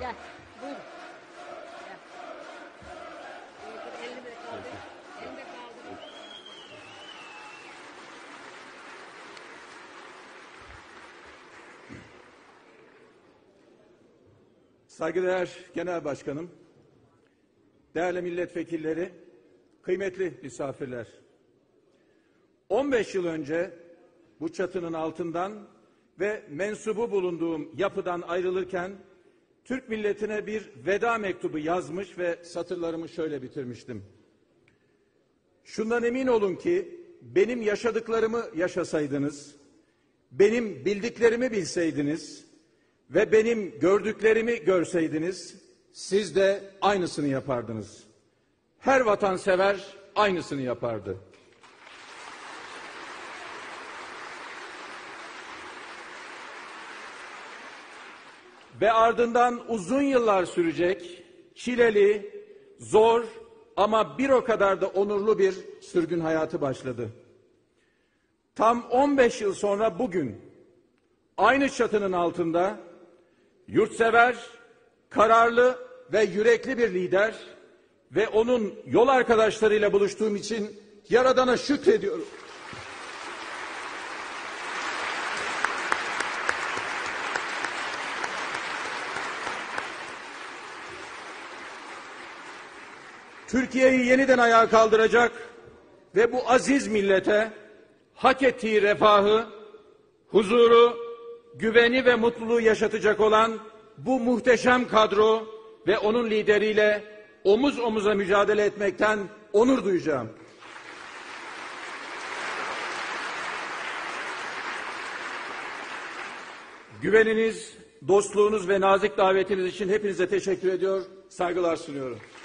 Gel. Buyurun. Gel. Elini de kaldır. Elini de kaldır. Saygıdeğer Genel Başkanım, değerli milletvekilleri, kıymetli misafirler. 15 yıl önce bu çatının altından ve mensubu bulunduğum yapıdan ayrılırken Türk milletine bir veda mektubu yazmış ve satırlarımı şöyle bitirmiştim. Şundan emin olun ki benim yaşadıklarımı yaşasaydınız, benim bildiklerimi bilseydiniz ve benim gördüklerimi görseydiniz siz de aynısını yapardınız. Her vatansever aynısını yapardı. Ve ardından uzun yıllar sürecek, çileli, zor ama bir o kadar da onurlu bir sürgün hayatı başladı. Tam 15 yıl sonra bugün aynı çatının altında yurtsever, kararlı ve yürekli bir lider ve onun yol arkadaşlarıyla buluştuğum için Yaradan'a şükrediyorum. Türkiye'yi yeniden ayağa kaldıracak ve bu aziz millete hak ettiği refahı, huzuru, güveni ve mutluluğu yaşatacak olan bu muhteşem kadro ve onun lideriyle omuz omuza mücadele etmekten onur duyacağım. Güveniniz, dostluğunuz ve nazik davetiniz için hepinize teşekkür ediyor, saygılar sunuyorum.